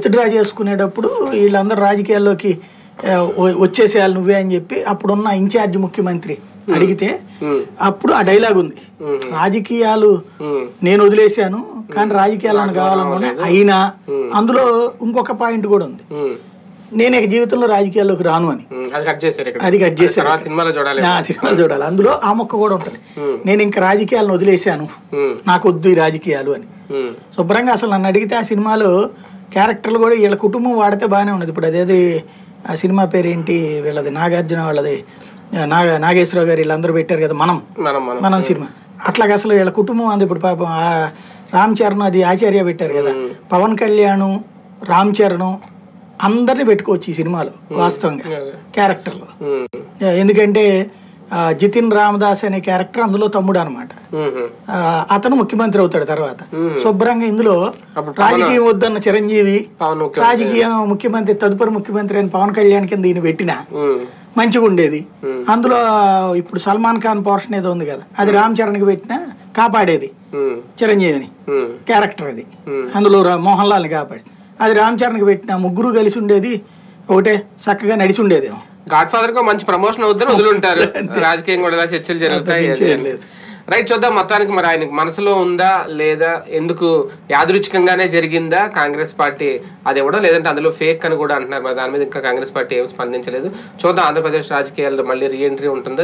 withdraw చేసుకునేటప్పుడు వీళ్ళందరూ రాజకీయాల్లోకి వచ్చేసేయాలి నువ్వే అని చెప్పి అప్పుడు ఉన్న ఇన్ఛార్జ్ ముఖ్యమంత్రి అడిగితే అప్పుడు ఆ డైలాగ్ ఉంది రాజకీయాలు నేను వదిలేశాను కానీ రాజకీయాలను కావాలనుకునే అయినా అందులో ఇంకొక పాయింట్ కూడా ఉంది నేనే జీవితంలో రాజకీయాల్లోకి రాను అని అది కట్ చేశారు తర్వాత సినిమాలో చూడాలి నా సినిమాలో చూడాలి అందులో ఆ మొక్క కూడా ఉంటది నేను ఇంకా రాజకీయాలను వదిలేశాను నాకు వద్దు ఈ రాజకీయాలు అని శుభ్రంగా అసలు నన్ను అడిగితే ఆ సినిమాలో క్యారెక్టర్లు కూడా వీళ్ళ కుటుంబం వాడితే బాగానే ఉన్నది ఇప్పుడు అదేది ఆ సినిమా పేరేంటి వీళ్ళది నాగార్జున వాళ్ళది నాగేశ్వరరావు గారు వీళ్ళందరూ పెట్టారు కదా మనం మనం సినిమా అట్లాగే అసలు వీళ్ళ కుటుంబం అంది ఇప్పుడు పాపం రామ్ చరణ్ అది ఆచార్య పెట్టారు కదా పవన్ కళ్యాణ్ రామ్ చరణ్ అందరిని పెట్టుకోవచ్చు ఈ సినిమాలో వాస్తవంగా క్యారెక్టర్లో ఎందుకంటే జితిన్ రామదాస్ అనే క్యారెక్టర్ అందులో తమ్ముడు అనమాట అతను ముఖ్యమంత్రి అవుతాడు తర్వాత శుభ్రంగా ఇందులో రాజకీయం వద్దన్న చిరంజీవి రాజకీయం ముఖ్యమంత్రి తదుపరి ముఖ్యమంత్రి అయిన పవన్ కళ్యాణ్ కింద ఈయన పెట్టినా మంచిగా ఉండేది అందులో ఇప్పుడు సల్మాన్ ఖాన్ పోర్షన్ ఏదో ఉంది కదా అది రామ్ చరణ్కి పెట్టినా కాపాడేది చిరంజీవిని క్యారెక్టర్ అది అందులో మోహన్ లాల్ని కాపాడి అది రామ్ చరణ్కి పెట్టినా ముగ్గురు కలిసి ఉండేది ఒకటే చక్కగా నడిచి ఉండేదేమో గాడ్ ఫాదర్ కు మంచి ప్రమోషన్ అవుతుందని వదులుంటారు రాజకీయం కూడా చర్చలు జరుగుతాయి రైట్ చూద్దాం మొత్తానికి మరి ఆయనకు మనసులో ఉందా లేదా ఎందుకు యాదృచ్ఛికంగానే జరిగిందా కాంగ్రెస్ పార్టీ అది ఇవ్వడం లేదంటే అందులో ఫేక్ అని కూడా అంటున్నారు మరి దాని మీద ఇంకా కాంగ్రెస్ పార్టీ ఏం స్పందించలేదు చూద్దాం ఆంధ్రప్రదేశ్ రాజకీయాల్లో మళ్ళీ రీఎంట్రీ ఉంటుందా